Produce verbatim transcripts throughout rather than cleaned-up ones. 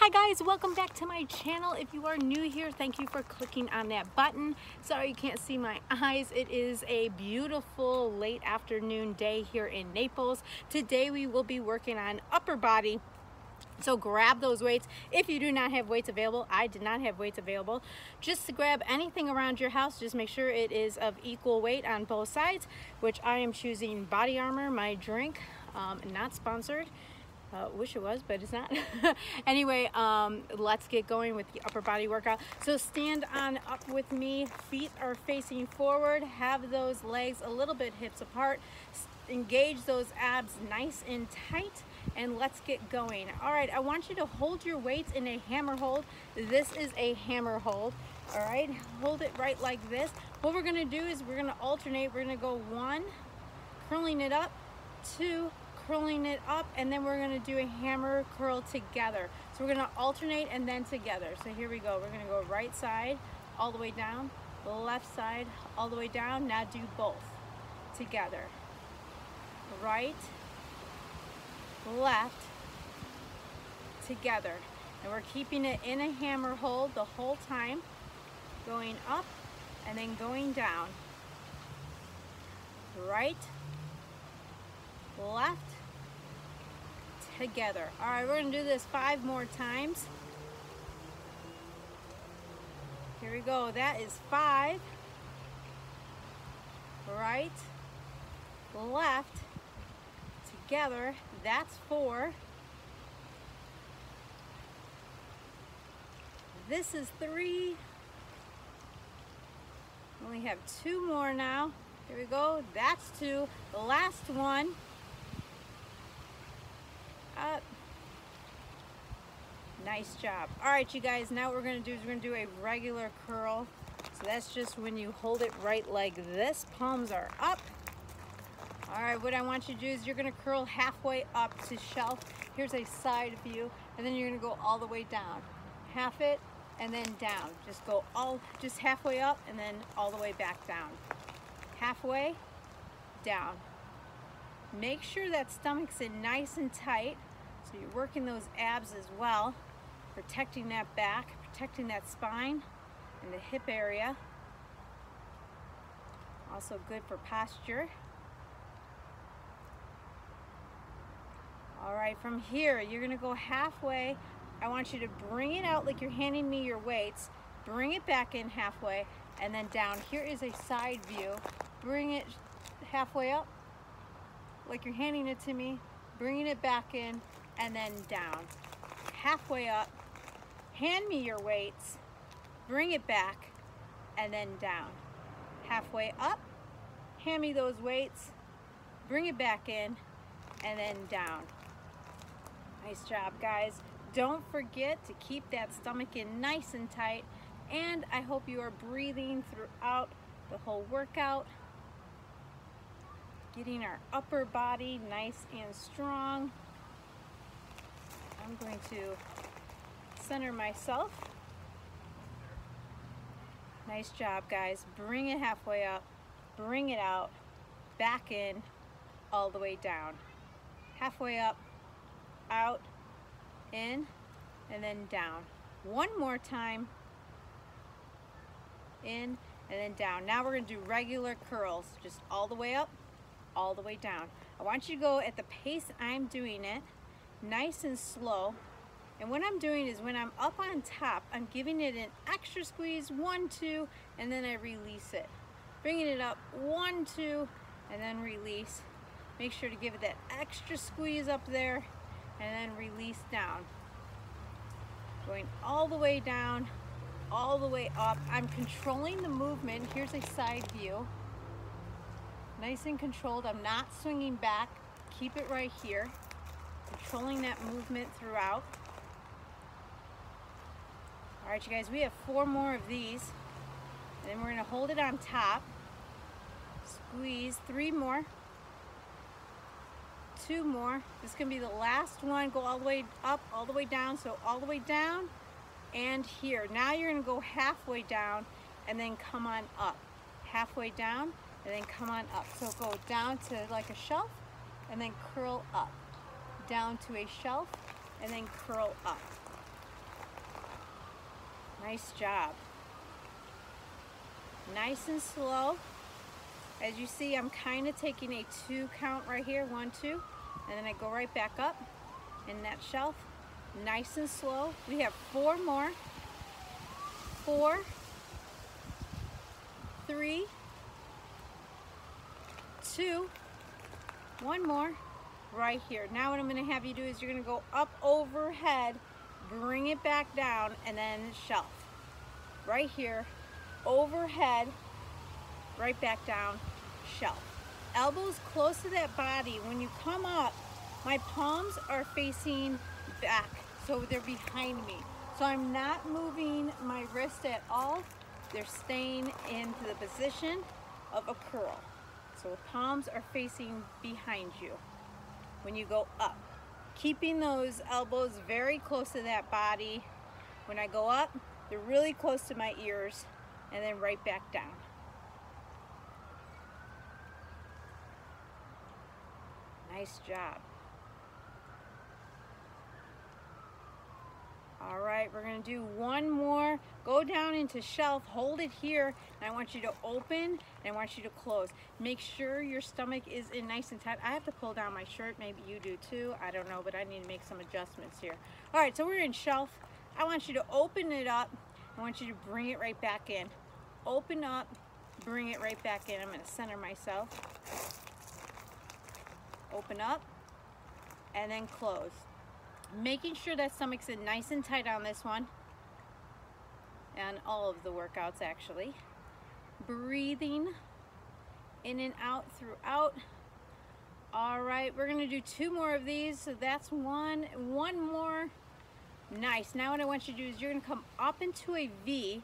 Hi guys, welcome back to my channel. If you are new here, thank you for clicking on that button. Sorry you can't see my eyes. It is a beautiful late afternoon day here in Naples. Today we will be working on upper body. So grab those weights. If you do not have weights available, I did not have weights available. Just to grab anything around your house, just make sure it is of equal weight on both sides, which I am choosing Body Armor, my drink, um, not sponsored. Uh, wish it was, but it's not. Anyway, um, let's get going with the upper body workout. So stand on up with me. Feet are facing forward. Have those legs a little bit hips apart. Engage those abs nice and tight. And let's get going. All right, I want you to hold your weights in a hammer hold. This is a hammer hold. All right, hold it right like this. What we're gonna do is we're gonna alternate. We're gonna go one, curling it up, two, curling it up, and then we're going to do a hammer curl together. So we're going to alternate and then together. So here we go. We're going to go right side all the way down, left side all the way down. Now do both together. Right, left, together. And we're keeping it in a hammer hold the whole time, going up and then going down. Right, left, together. All right, we're gonna do this five more times. Here we go. That is five. Right, left, together. That's four. This is three. We have two more now. Here we go. That's two. Last one. Up. Nice job. All right, you guys, now what we're going to do is we're going to do a regular curl. So that's just when you hold it right like this. Palms are up. All right, what I want you to do is you're going to curl halfway up to shelf. Here's a side view, and then you're going to go all the way down. Half it and then down. Just go all just halfway up and then all the way back down. Halfway down. Make sure that stomach's in nice and tight, so you're working those abs as well, protecting that back, protecting that spine and the hip area. Also good for posture. All right, from here, you're gonna go halfway. I want you to bring it out like you're handing me your weights. Bring it back in halfway and then down. Here is a side view. Bring it halfway up, like you're handing it to me, bringing it back in, and then down. Halfway up, hand me your weights, bring it back, and then down. Halfway up, hand me those weights, bring it back in, and then down. Nice job, guys. Don't forget to keep that stomach in nice and tight, and I hope you are breathing throughout the whole workout. Getting our upper body nice and strong. I'm going to center myself. Nice job, guys. Bring it halfway up, bring it out, back in, all the way down. Halfway up, out, in, and then down. One more time, in, and then down. Now we're gonna do regular curls, just all the way up, all the way down. I want you to go at the pace I'm doing it, nice and slow. And what I'm doing is when I'm up on top, I'm giving it an extra squeeze, one, two, and then I release it. Bringing it up, one, two, and then release. Make sure to give it that extra squeeze up there and then release down. Going all the way down, all the way up. I'm controlling the movement. Here's a side view. Nice and controlled. I'm not swinging back. Keep it right here. Controlling that movement throughout. All right, you guys, we have four more of these. And then we're gonna hold it on top. Squeeze, three more. Two more. This is gonna be the last one. Go all the way up, all the way down. So all the way down and here. Now you're gonna go halfway down and then come on up. Halfway down. And then come on up. So go down to like a shelf and then curl up. Down to a shelf and then curl up. Nice job. Nice and slow. As you see, I'm kind of taking a two count right here, one, two, and then I go right back up in that shelf, nice and slow. We have four more, four, three, two, one more right here. Now what I'm gonna have you do is you're gonna go up overhead, bring it back down, and then shelf. Right here, overhead, right back down, shelf. Elbows close to that body. When you come up, my palms are facing back, so they're behind me. So I'm not moving my wrist at all. They're staying into the position of a curl. So the palms are facing behind you when you go up. Keeping those elbows very close to that body. When I go up, they're really close to my ears, and then right back down. Nice job. All right, we're gonna do one more. Go down into shelf, hold it here, and I want you to open and I want you to close. Make sure your stomach is in nice and tight. I have to pull down my shirt, maybe you do too, I don't know, but I need to make some adjustments here. All right, so we're in shelf. I want you to open it up. I want you to bring it right back in. Open up, bring it right back in. I'm gonna center myself. Open up and then close. Making sure that stomach's in nice and tight on this one and all of the workouts actually. Breathing in and out throughout. All right, we're gonna do two more of these. So that's one, one more. Nice, now what I want you to do is you're gonna come up into a V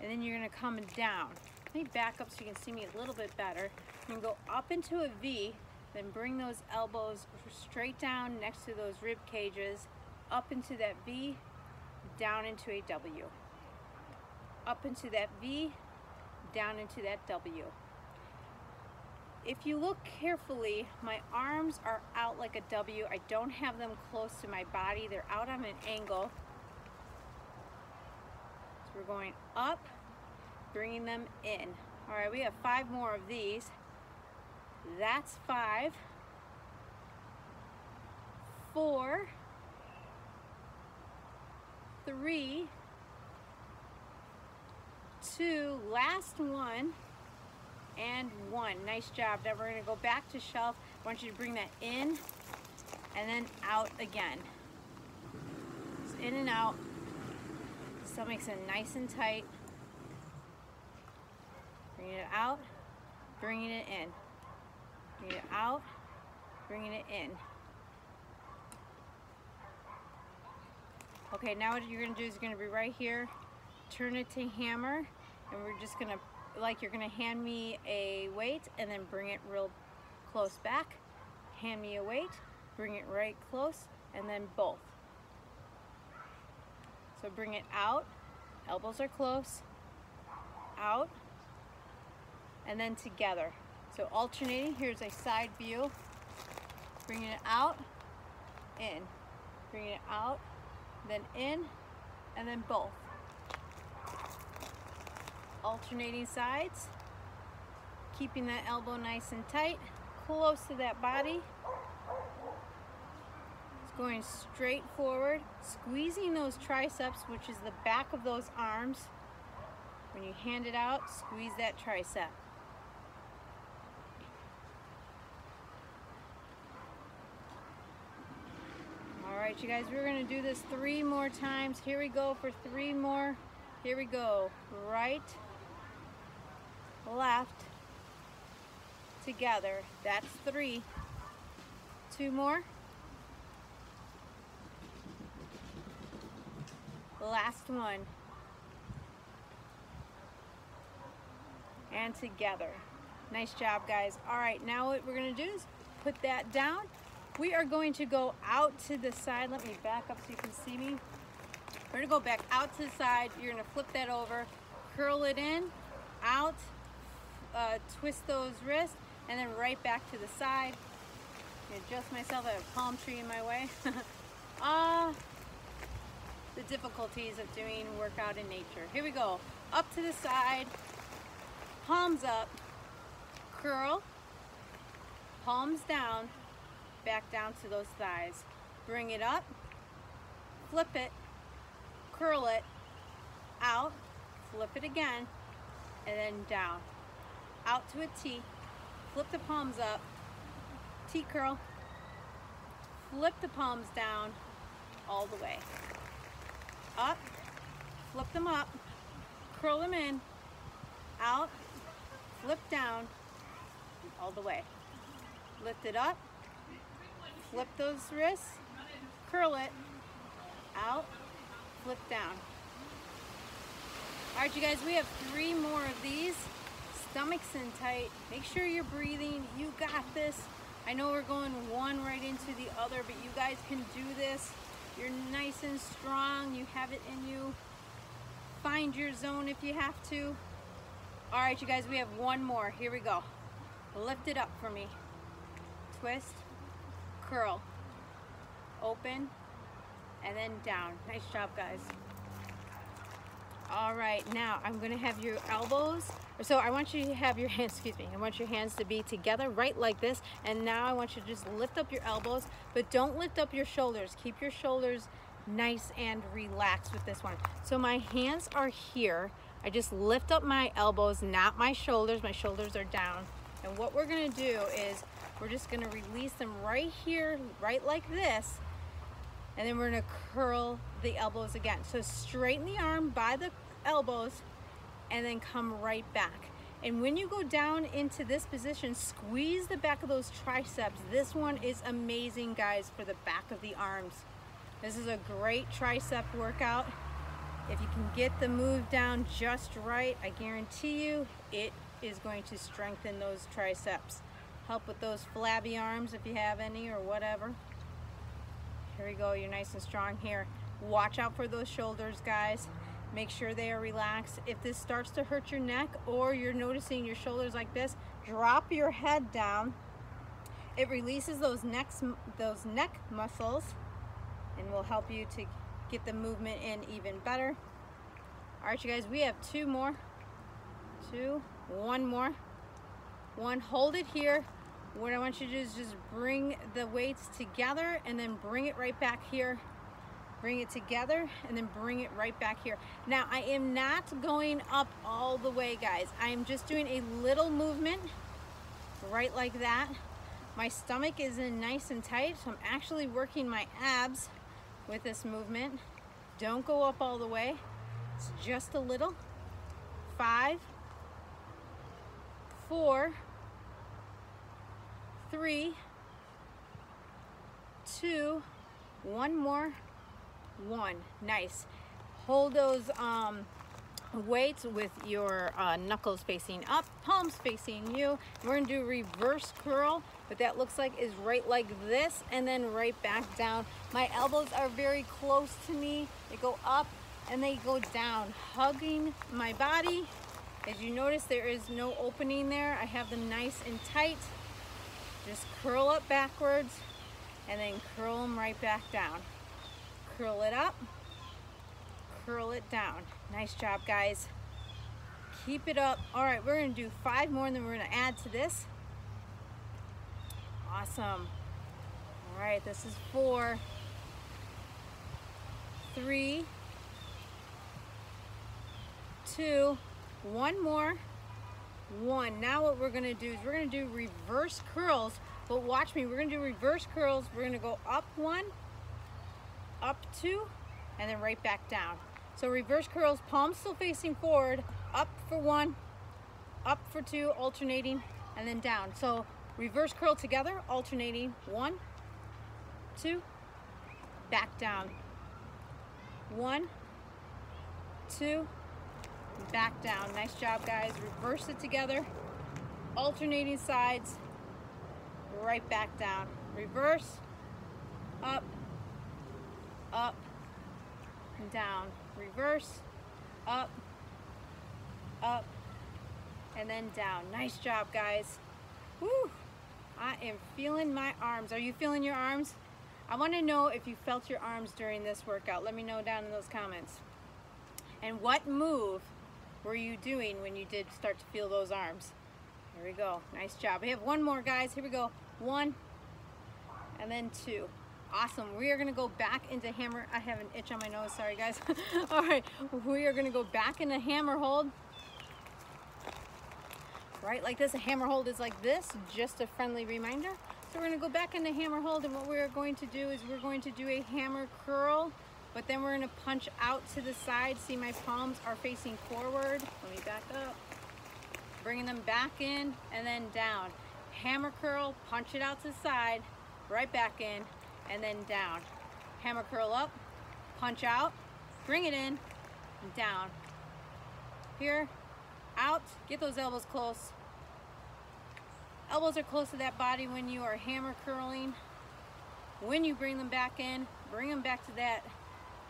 and then you're gonna come down. Let me back up so you can see me a little bit better. I'm gonna go up into a V, then bring those elbows straight down next to those rib cages, up into that V, down into a W. Up into that V, down into that W. If you look carefully, my arms are out like a W. I don't have them close to my body. They're out on an angle. So we're going up, bringing them in. All right, we have five more of these. That's five, four, three, two, last one, and one. Nice job. Now we're going to go back to shelf. I want you to bring that in and then out again. So in and out. Stomach's in nice and tight. Bring it out, bringing it in. Bring it out, bringing it in. Okay, now what you're gonna do is you're gonna be right here, turn it to hammer, and we're just gonna, like you're gonna hand me a weight and then bring it real close back. Hand me a weight, bring it right close, and then both. So bring it out, elbows are close, out, and then together. So alternating, here's a side view, bringing it out, in, bringing it out, then in, and then both. Alternating sides, keeping that elbow nice and tight, close to that body. It's going straight forward, squeezing those triceps, which is the back of those arms. When you hand it out, squeeze that tricep. All right, you guys, we're gonna do this three more times. Here we go for three more. Here we go. Right, left, together. That's three. Two more. Last one. And together. Nice job, guys. All right, now what we're gonna do is put that down. We are going to go out to the side. Let me back up so you can see me. We're gonna go back out to the side. You're gonna flip that over, curl it in, out, uh, twist those wrists, and then right back to the side. Adjust myself, I have a palm tree in my way. Ah, uh, the difficulties of doing workout in nature. Here we go. Up to the side, palms up, curl, palms down, back down to those thighs. Bring it up, flip it, curl it, out, flip it again, and then down. Out to a T, flip the palms up, T curl, flip the palms down all the way. Up, flip them up, curl them in, out, flip down, all the way. Lift it up, flip those wrists, curl it, out, flip down. All right, you guys, we have three more of these. Stomach's in tight. Make sure you're breathing. You got this. I know we're going one right into the other, but you guys can do this. You're nice and strong. You have it in you. Find your zone if you have to. All right, you guys, we have one more. Here we go. Lift it up for me. Twist, curl, open, and then down. Nice job, guys. All right, now I'm gonna have your elbows, so I want you to have your hands, excuse me, I want your hands to be together, right like this, and now I want you to just lift up your elbows, but don't lift up your shoulders. Keep your shoulders nice and relaxed with this one. So my hands are here. I just lift up my elbows, not my shoulders. My shoulders are down. And what we're gonna do is we're just gonna release them right here, right like this, and then we're gonna curl the elbows again. So straighten the arm by the elbows and then come right back. And when you go down into this position, squeeze the back of those triceps. This one is amazing, guys, for the back of the arms. This is a great tricep workout. If you can get the move down just right, I guarantee you it is going to strengthen those triceps. Help with those flabby arms if you have any or whatever. Here we go, you're nice and strong here. Watch out for those shoulders, guys. Make sure they are relaxed. If this starts to hurt your neck or you're noticing your shoulders like this, drop your head down. It releases those, necks, those neck muscles and will help you to get the movement in even better. All right, you guys, we have two more. Two, one more. One, hold it here. What I want you to do is just bring the weights together and then bring it right back here. Bring it together and then bring it right back here. Now, I am not going up all the way, guys. I am just doing a little movement right like that. My stomach is in nice and tight, so I'm actually working my abs with this movement. Don't go up all the way. It's just a little. Five, four, three, two, one more, one. Nice. Hold those um, weights with your uh, knuckles facing up, palms facing you. We're going to do reverse curl. What that looks like is right like this and then right back down. My elbows are very close to me. They go up and they go down, hugging my body. As you notice, there is no opening there. I have them nice and tight. Just curl up backwards and then curl them right back down. Curl it up, curl it down. Nice job, guys. Keep it up. All right, we're gonna do five more and then we're gonna add to this. Awesome. All right, this is four, three, two, one more. One. Now what we're gonna do is we're gonna do reverse curls, but watch me, we're gonna do reverse curls. We're gonna go up one, up two, and then right back down. So reverse curls, palms still facing forward, up for one, up for two, alternating, and then down. So reverse curl together, alternating, one, two, back down, one, two, back down. Nice job, guys. Reverse it together, alternating sides, right back down. Reverse, up, up, and down. Reverse, up, up, and then down. Nice job, guys. Woo! I am feeling my arms. Are you feeling your arms? I want to know if you felt your arms during this workout. Let me know down in those comments. And what move were you doing when you did start to feel those arms? There we go. Nice job. We have one more, guys. Here we go. One and then two. Awesome. We are going to go back into hammer. I have an itch on my nose. Sorry, guys. All right. We are going to go back into hammer hold. Right like this. A hammer hold is like this. Just a friendly reminder. So we're going to go back into hammer hold, and what we're going to do is we're going to do a hammer curl, but then we're going to punch out to the side. See, my palms are facing forward. Let me back up. Bringing them back in and then down. Hammer curl, punch it out to the side, right back in, and then down. Hammer curl up, punch out, bring it in, and down. Here, out, get those elbows close. Elbows are close to that body when you are hammer curling. When you bring them back in, bring them back to that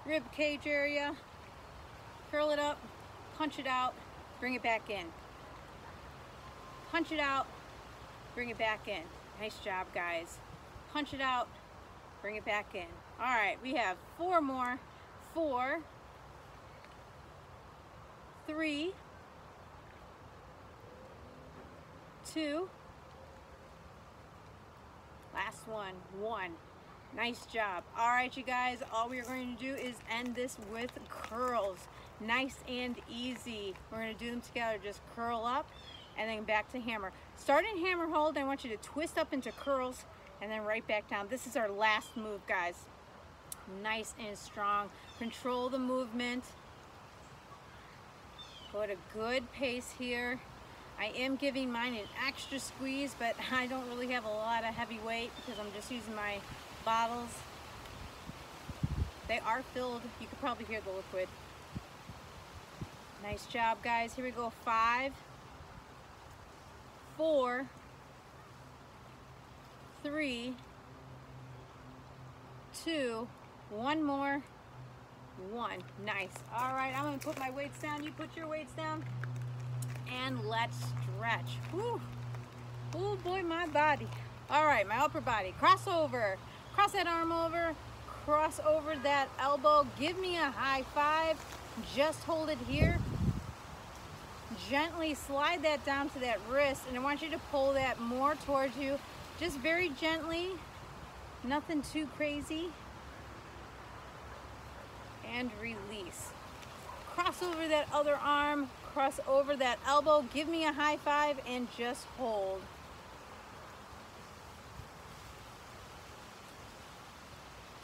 rib cage area. Curl it up, punch it out, bring it back in. Punch it out, bring it back in. Nice job, guys. Punch it out, bring it back in. All right, we have four more. Four, three, two, last one, one. Nice job. All right, you guys, all we are going to do is end this with curls. Nice and easy. We're gonna do them together. Just curl up and then back to hammer. Start in hammer hold. I want you to twist up into curls and then right back down. This is our last move, guys. Nice and strong. Control the movement. Go at a good pace here. I am giving mine an extra squeeze, but I don't really have a lot of heavy weight because I'm just using my bottles. They are filled. You can probably hear the liquid. Nice job, guys. Here we go. Five, four, three, two, one more, one. Nice. All right, I'm gonna put my weights down. You put your weights down and let's stretch. Woo. Oh boy, my body. All right, my upper body. Cross over, cross that arm over, cross over that elbow. Give me a high five. Just hold it here. Gently slide that down to that wrist, and I want you to pull that more towards you, just very gently, nothing too crazy, and release. Cross over that other arm, cross over that elbow, give me a high five, and just hold.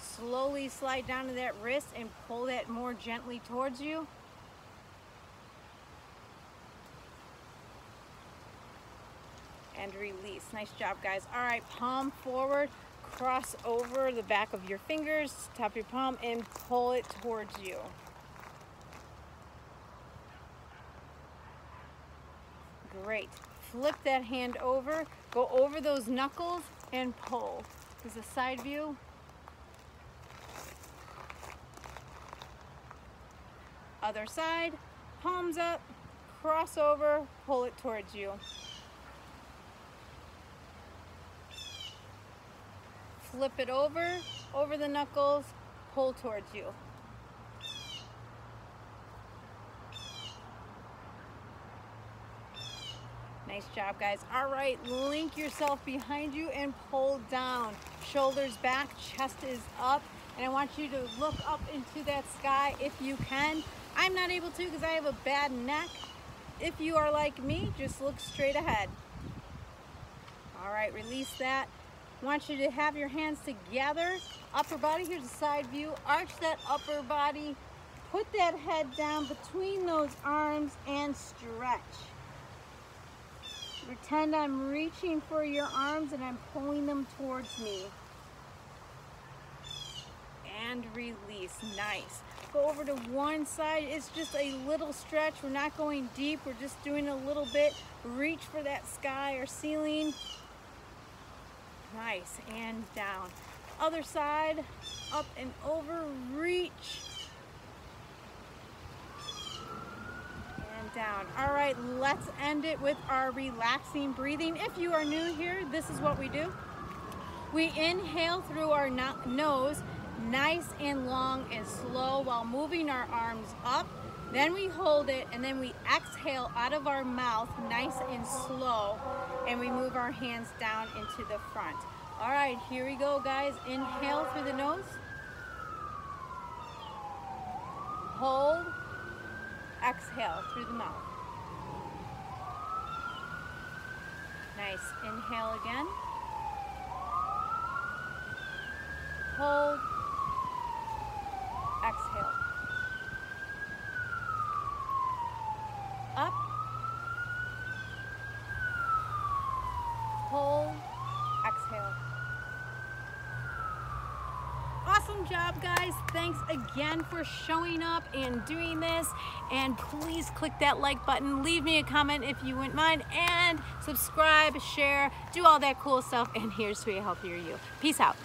Slowly slide down to that wrist and pull that more gently towards you. And release. Nice job, guys. All right, palm forward, cross over the back of your fingers, top of your palm, and pull it towards you. Great. Flip that hand over, go over those knuckles and pull. This is a side view. Other side, palms up, cross over, pull it towards you. Flip it over, over the knuckles, pull towards you. Nice job, guys. All right, link yourself behind you and pull down. Shoulders back, chest is up, and I want you to look up into that sky if you can. I'm not able to because I have a bad neck. If you are like me, just look straight ahead. All right, release that. I want you to have your hands together, upper body, here's a side view, arch that upper body, put that head down between those arms and stretch. Pretend I'm reaching for your arms and I'm pulling them towards me. And release, nice. Go over to one side, it's just a little stretch, we're not going deep, we're just doing a little bit, reach for that sky or ceiling. Nice, and down. Other side, up and over, reach. And down. All right, let's end it with our relaxing breathing. If you are new here, this is what we do. We inhale through our no- nose, nice and long and slow while moving our arms up. Then we hold it, and then we exhale out of our mouth, nice and slow, and we move our hands down into the front. All right, here we go, guys. Inhale through the nose. Hold. Exhale through the mouth. Nice. Inhale again. Hold. Exhale. Up. Hold. Exhale. Awesome job, guys. Thanks again for showing up and doing this. And please click that like button. Leave me a comment if you wouldn't mind. And subscribe, share, do all that cool stuff. And here's to a healthier you. Peace out.